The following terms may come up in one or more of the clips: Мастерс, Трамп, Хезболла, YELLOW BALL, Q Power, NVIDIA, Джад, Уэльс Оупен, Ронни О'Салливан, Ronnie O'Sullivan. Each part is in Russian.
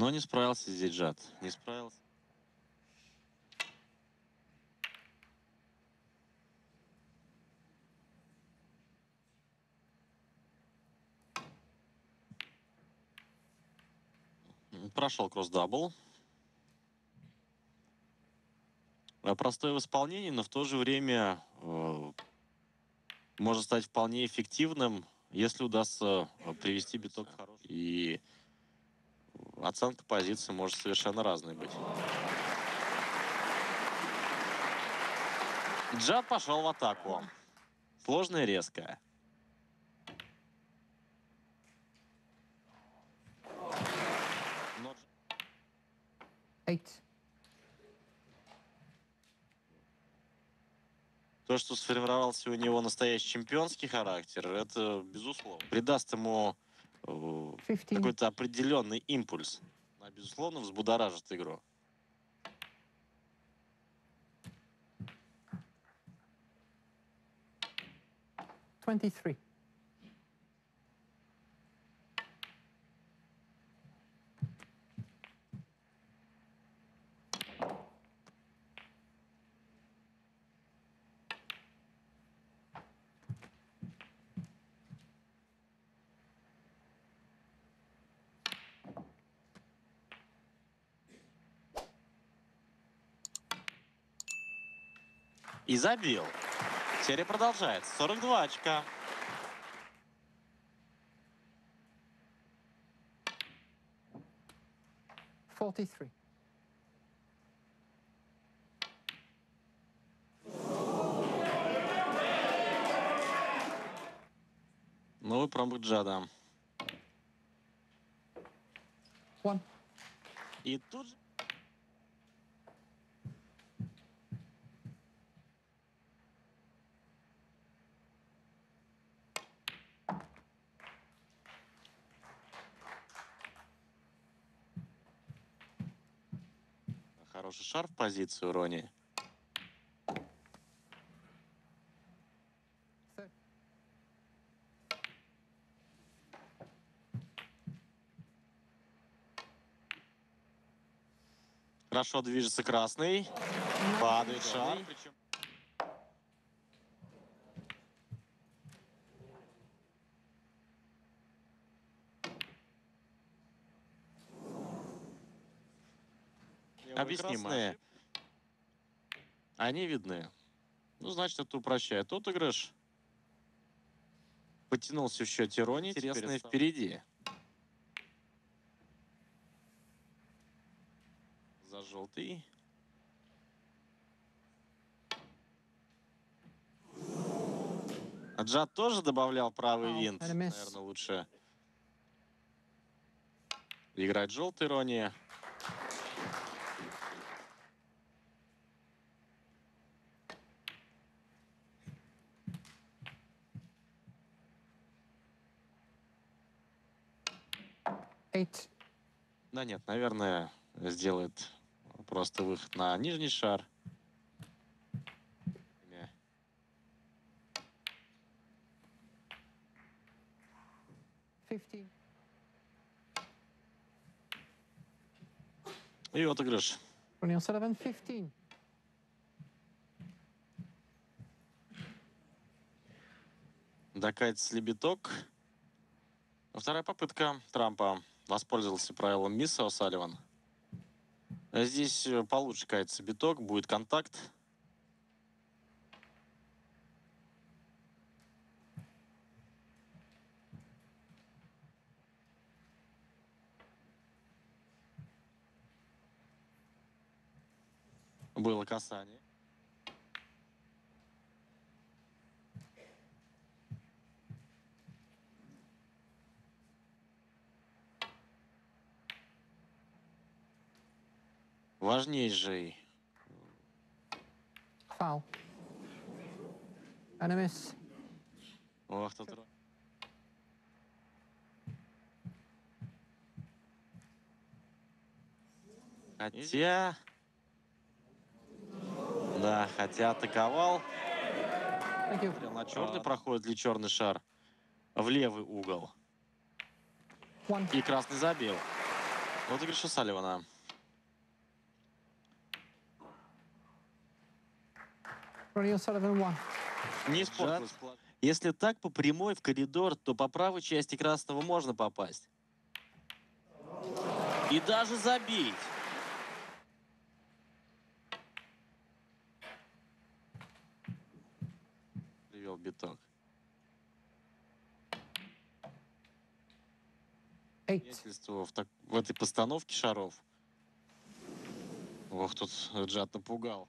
Но не справился здесь Джад. Не справился. Прошел кросс-дабл. Простое в исполнении, но в то же время может стать вполне эффективным, если удастся привести биток в хороший. И оценка позиции может совершенно разной быть. Джад пошел в атаку. Сложно и резко. То, что сформировался у него настоящий чемпионский характер, это, безусловно, придаст ему какой-то определенный импульс. Она, безусловно, взбудоражит игру. И забил. Серия продолжается. 42 очка. Новый промах Джада. И тут же... Хороший шар в позицию Ронни. Хорошо движется красный. Падает шар. Объяснимые. Они видны. Ну, значит, это упрощает отыгрыш. Потянулся в счете Ронни. Интересное впереди. За желтый. А Джад тоже добавлял правый винт. Наверное, лучше играть желтый Ронни. Да нет, наверное, сделает просто выход на нижний шар. И отыгрыш. Докатится ли биток? Вторая попытка Трампа. Воспользовался правилом мисса О'Салливан. Здесь получше кается биток, будет контакт. Было касание. Важнейший. Фау. Анимис. Ох, тут... Хотя... Да, хотя атаковал. На черный проходит ли черный шар в левый угол. И красный забил. Отыгрыш у Салливана. Не испортилось. Если так, по прямой в коридор, то по правой части красного можно попасть. И даже забить. Привел биток. В этой постановке шаров. Ох, тут Джад напугал.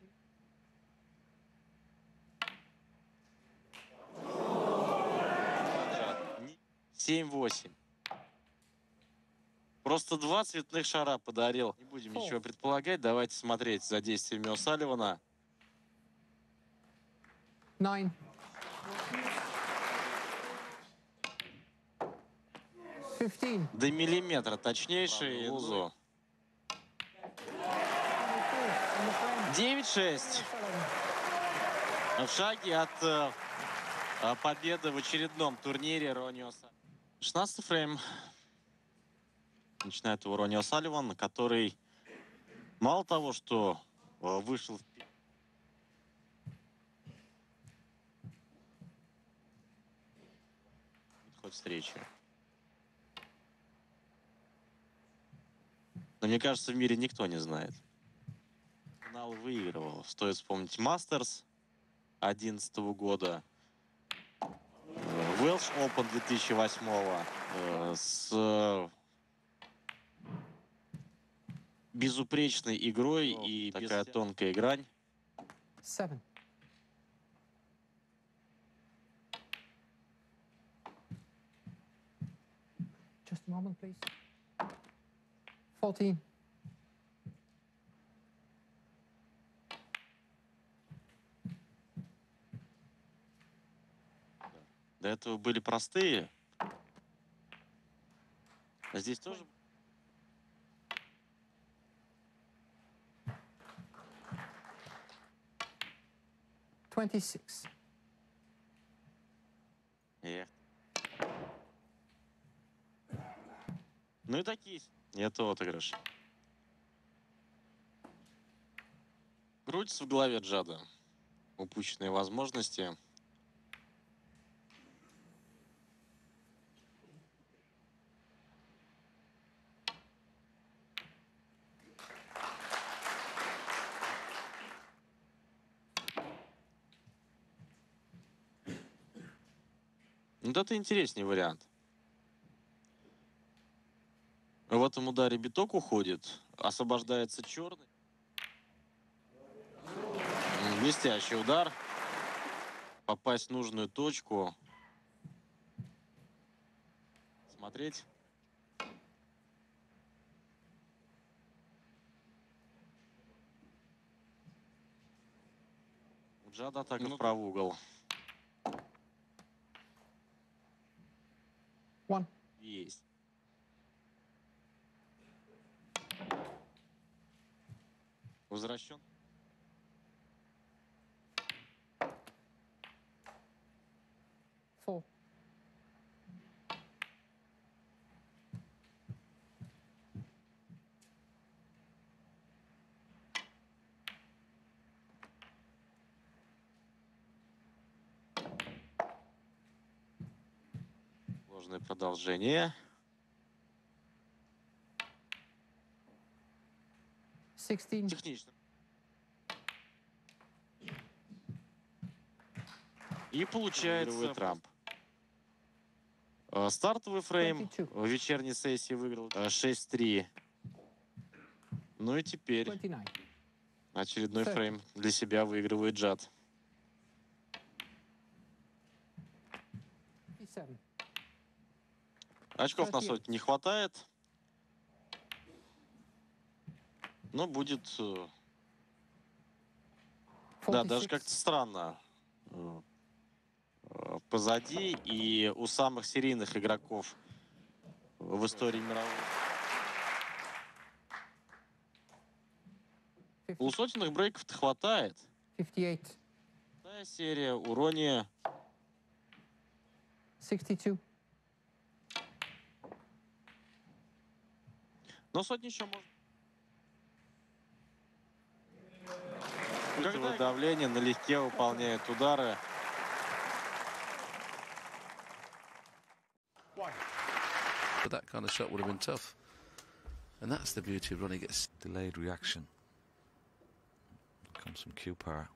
Джад. 7-8. Просто два цветных шара подарил. Не будем ничего предполагать. Давайте смотреть за действиями О'Салливана. 9. До миллиметра точнейший лузо. 9-6. В шаге от победы в очередном турнире Ронни О'Салливан. 16-й фрейм. Начинает его Ронни О'Салливан, который мало того, что вышел в... Хоть встречи. Но мне кажется, в мире никто не знает. Финал выигрывал. Стоит вспомнить Мастерс 2011 года, Уэльс Оупен 2008 с безупречной игрой и такая тонкая грань. 7. Just a moment, please. 14. До этого были простые. А здесь тоже... Ну и такие. Нет отыгрыша. Крутится в голове Джада. Упущенные возможности. Вот это интереснее вариант. В этом ударе биток уходит, освобождается черный. Блестящий удар. Попасть в нужную точку. Смотреть. У Джада атака в правый угол. Есть. Возвращен. Сложное продолжение. 16. Технично. И получается Трамп. Стартовый фрейм в вечерней сессии выиграл 6-3. Ну и теперь очередной фрейм для себя выигрывает Джад. 7. Очков на сотню не хватает. Но будет... Да, даже как-то странно. Позади и у самых серийных игроков в истории мировой. У сотенных брейков-то хватает. 58. Серия у Ронни. 62. Но сотни еще можно. Когда... давление, налегке выполняет удары. But that kind of shot would have been tough. And that's the beauty of Ronnie gets delayed reaction. Comes from Q power.